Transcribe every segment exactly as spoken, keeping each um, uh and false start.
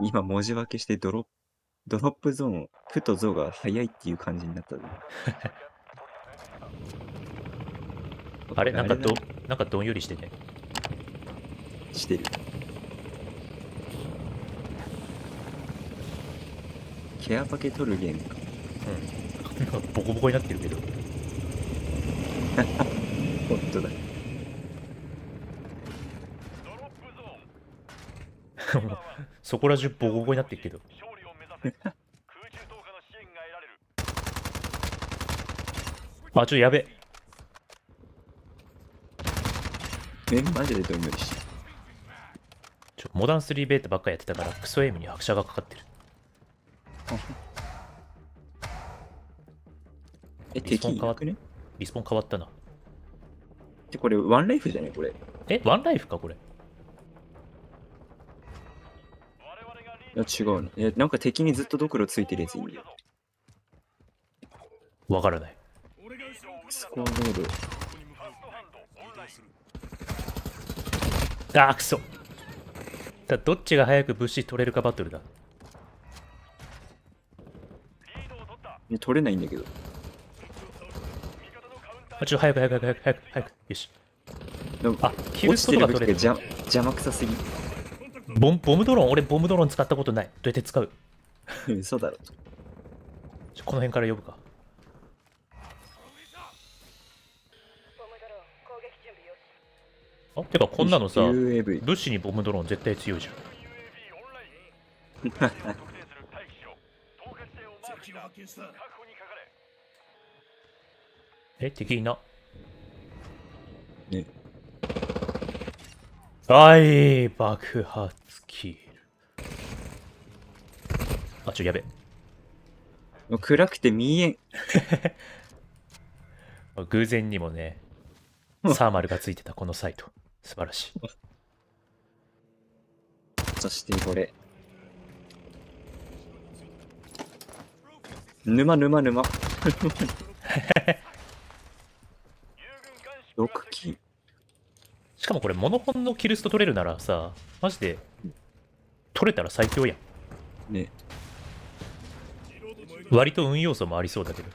今文字分けしてドロップ、ドロップゾーン、ふとゾが早いっていう感じになったね。あれなんかど、なんかどんよりしてね。してる。ケアパケ取るゲームか。うん。ボコボコになってるけど。本当だ。そこら中ボコボコになってるけど。あ、ちょ、やべえ。マジでどんよりして。ちょ、モダンスリーベータばっかやってたから、クソエイムに拍車がかかってる。え、リスポン変わったね。リスポン変わったな。で、これ、ワンライフじゃねこれ。え、ワンライフか、これ。いや、違うね。いや、なんか敵にずっとドクロついてるやついるよ。わからない。スコアボール。あー、くそ。だ、どっちが早く物資取れるかバトルだ。ね、取れないんだけど。あ、ちょっと早く早く早く早く早く。よし。あ、キルスとか取れる。邪魔くさすぎ。ボンボムドローン、俺ボムドローン使ったことない。どうやって使う？嘘だろ。ちょ、この辺から呼ぶか。あ、てかこんなのさ、物資にボムドローン絶対強いじゃん。え、敵いな。ね。はい、爆発キル。あ、ちょ、やべ。もう暗くて見えん。偶然にもね、サーマルがついてたこのサイト。素晴らしい。そしてこれ。沼沼沼。ろっキル。しかもこれモノホンのキルスト取れるならさ、マジで取れたら最強やんね。割と運要素もありそうだけど。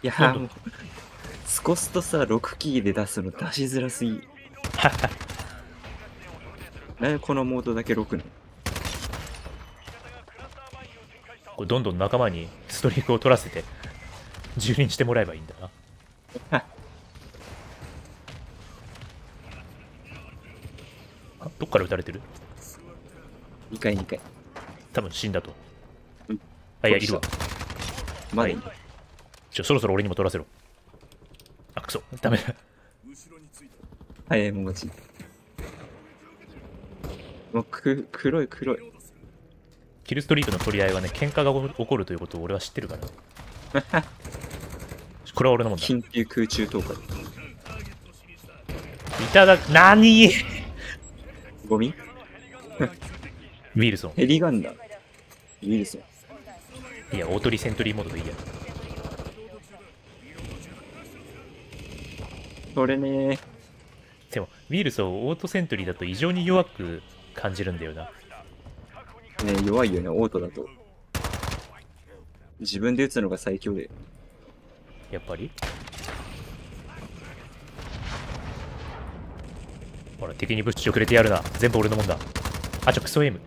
いやーもうスコスとさろっキーで出すの出しづらすぎ。なんでこのモードだけろくなの。これどんどん仲間にストリークを取らせて蹂躙してもらえばいいんだな。あ、どっから撃たれてる？にかいにかい。多分死んだと。うん、あ、いやいるわ。まだいる。ちょ、そろそろ俺にも取らせろ。あ、くそ、ダメだ。はい、もう勝ち。もうく黒い黒い。キルストリートの取り合いはね、喧嘩が起こるということを俺は知ってるから。これは俺のもんだ。緊急空中投下。いただ、なにゴミウィルソン。ヘリガンだ。ウィルソン。いや、大鳥セントリーモードでいいや。それね。でも、ウィルソン、オートセントリーだと異常に弱く感じるんだよな。ね、弱いよね、オートだと。自分で撃つのが最強で。やっぱりほら、敵に物資をくれてやるな。全部俺のもんだ。あ、ちょ、クソエイム。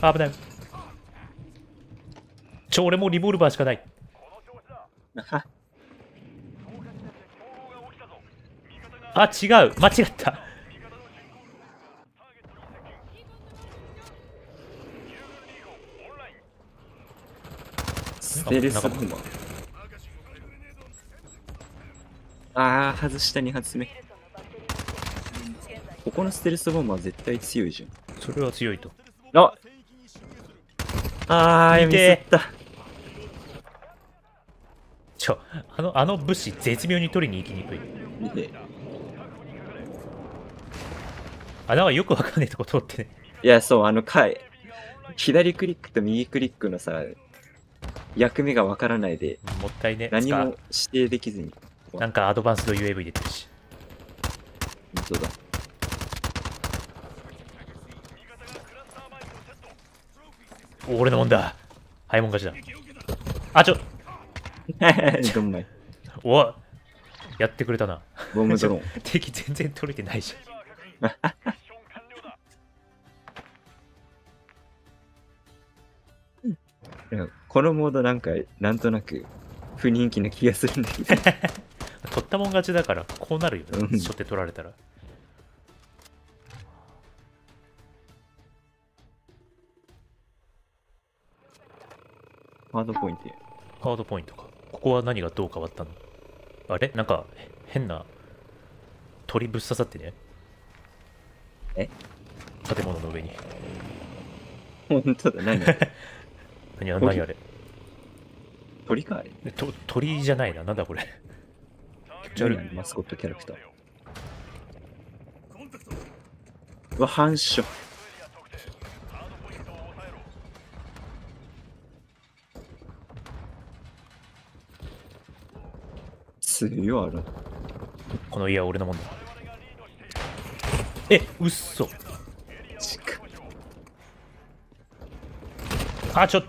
あ、危ない。ちょ、俺もうリボルバーしかない。あ、違う。間違った。ああ、外したにはつめ。ここのステルスボンバーは絶対強いじゃん。それは強いと。ああー、見てー。ちょ、あの、あの物資絶妙に取りに行きにくい。見て。あ、なんかよくわかんないとこ通ってね。いや、そう、あの回。左クリックと右クリックのさ、役目がわからないで、もったいね。何も指定できずに。なんかアドバンスの ユーエーブイ 出てるし。本当だ。俺のもんだ。早いもん勝ちだ。あ、ちょ。どんまい。お、やってくれたな。ボムドローン。敵全然取れてないじゃん。このモードなんかなんとなく不人気な気がするんだけど取ったもん勝ちだからこうなるよね、うん、初手取られたら。ハードポイントハードポイントか。ここは何がどう変わったの？あれ、なんか変な鳥ぶっ刺さってね。え、建物の上に。本当だ、何何あれ、鳥かあれ。と鳥じゃないな、なんだこれ。ジャルマスコットキャラクター。うわ、反射。強い。あるこの家は俺のもんだ。え、うっそ。あ、ちょっと。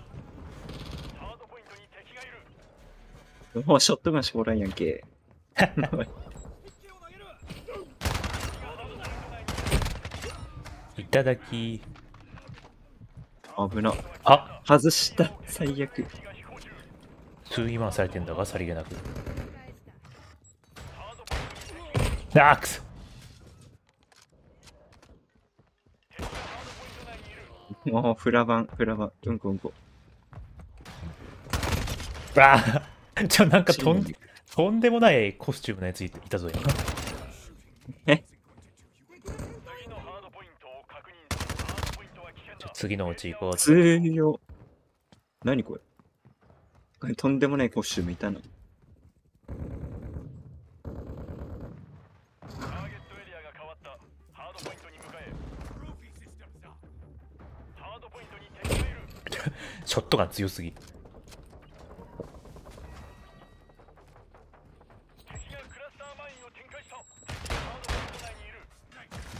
もうショットガンしこらんやんけ。いただき。危な。あ、外した。最悪。ツーインマンされてんだが、さりげなく。あー、くそ。もうフラバン、フラバン、うんこうんこ。ああ。じゃなんかとんとんでもないコスチュームのやついたぞ今。え、次のうち行こう。通用。何これ？これとんでもないコスチュームいたの。ショットガン強すぎ。い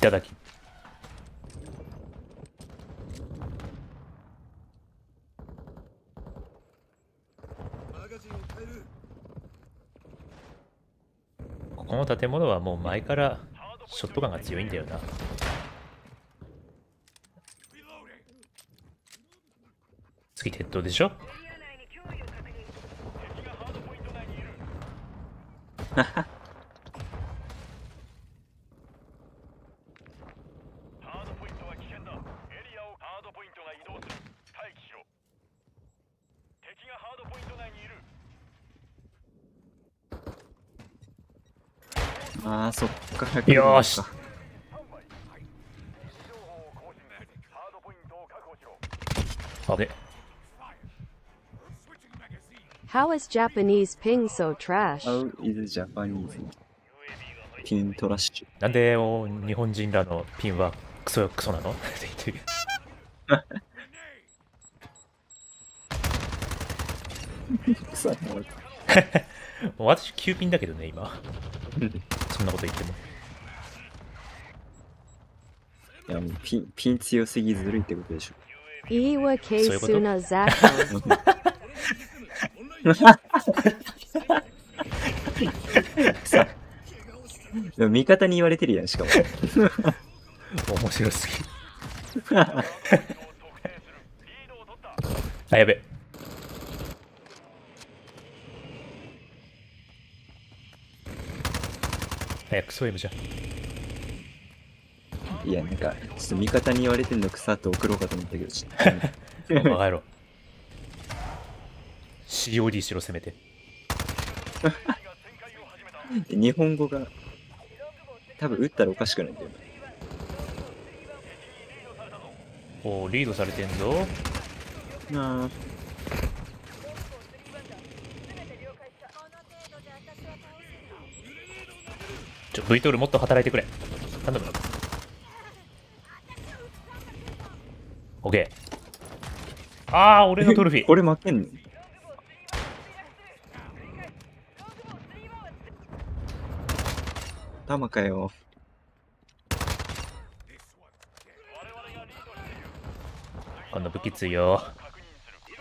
ただき。ここの建物はもう前からショットガンが強いんだよな。次鉄塔でしょ。ハハあー、そっか。よーし。あれ。How is Japanese ping so trash? How is Japanese ping trash? なんで日本人らのピンはクソクソなの？って言ってる。クソ。もう私きゅうピンだけどね今。そんなこと言っても。いや、もうピン、ピン強すぎずるいってことでしょ。いいわけすなざか。でも味方に言われてるやん、しかも。面白すぎ。あ、やべ。早くそういうのじゃ。いや、なんか、ちょっと味方に言われてんの草って送ろうかと思ったけど、ちょっと。バカ野郎。シーオーディー しろ、せめて。日本語が、多分打ったらおかしくないんだよね。おー、リードされてんぞ。なあ。ちょ、ブイトールもっと働いてくれ。なんだろう。オッケー。ああ、俺のトロフィー。俺負けんの？頭かよ。この武器強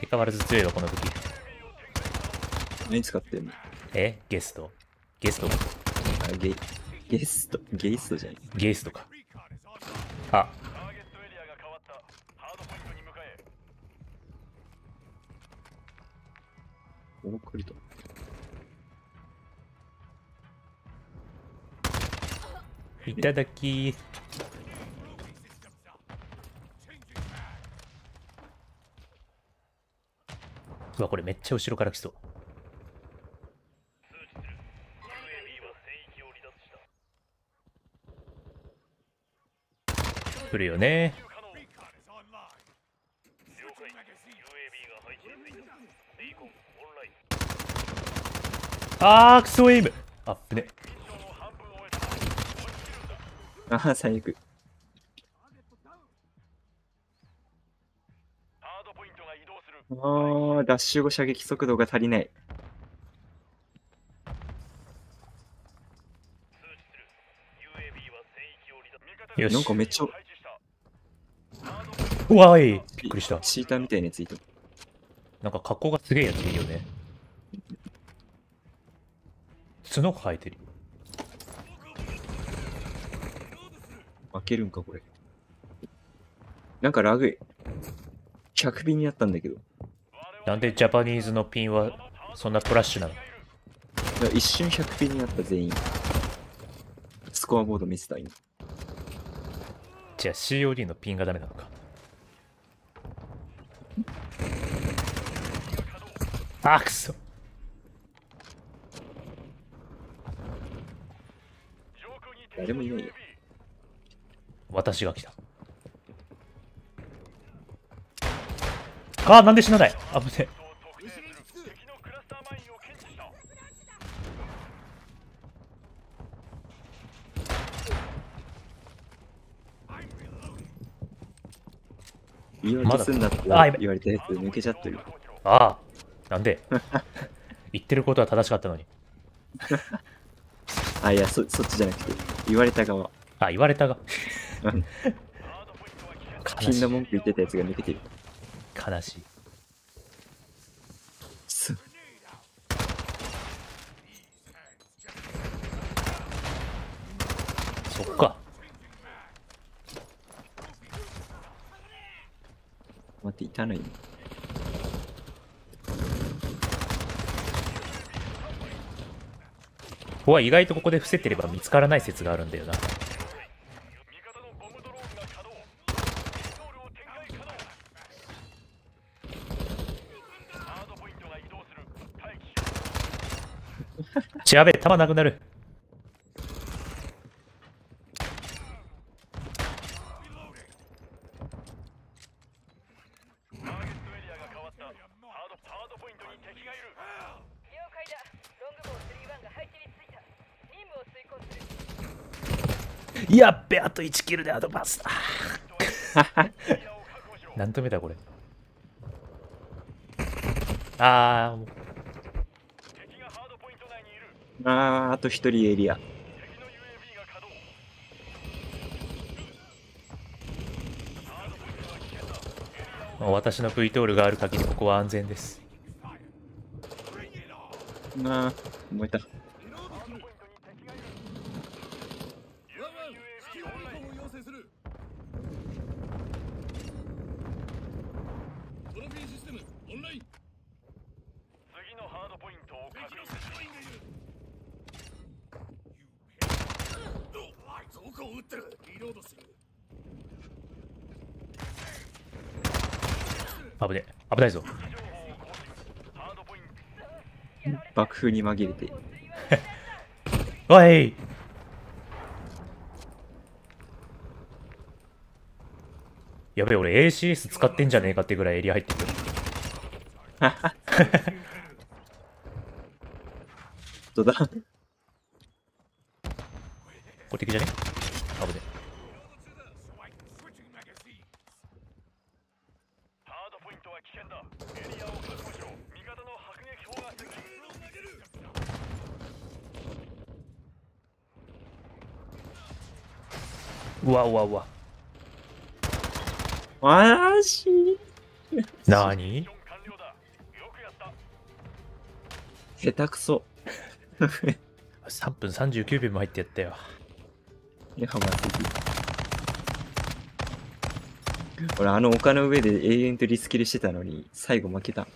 い。変わらず強いわ、この武器。何使ってんの？え、ゲストゲストあ、ゲ、ゲストゲストじゃん。ゲストか。あ、おくりと。いただき。うわ、これめっちゃ後ろから来そう。来るよね。あー、クソエイム。あっぶね。あー、最悪。ああ、ダッシュ後射撃速度が足りない。よし。なんかめっちゃ。うわい、びっくりした。チーターみたいなやついた。なんか格好がすげえやついるよね。角生えてる。負けるんかこれ。なんかラグい。ひゃくピンになったんだけど。なんでジャパニーズのピンはそんなフラッシュなの？一瞬ひゃくピンになった全員。スコアボード見せたい。じゃあ シーオーディー のピンがダメなのか。あくそ。誰もいないよ。私が来た。ああ、なんで死なない。あぶねえ。言われてすんだって言われたやつ抜けちゃってる。ああ、なんで言ってることは正しかったのに。あ、いや、そ、そっちじゃなくて、言われた側。あ、言われた側。死んだ文句言ってたやつが抜けてる。悲しい。そっか。待って、いたのに。ここは意外とここで伏せてれば見つからない説があるんだよな。やべえ、弾なくなる。やっべ、あといちキルでアドバンスだ。何とめだこれ。ああ。あー、あと一人エリア。私の ブイ トールがある限りここは安全です。なあ、燃えた。危ね、危ないぞ。爆風に紛れて。おい。やべえ、俺 エーシーエス 使ってんじゃねえかってぐらいエリア入ってくる。どうだ。これ敵じゃね？危ねえ。うわうわうわ。マジなに下手くそ。さんぷんさんじゅうきゅうびょうも入ってやったよ。いや、マジで。俺、あの丘の上で永遠とリスキルしてたのに、最後負けた。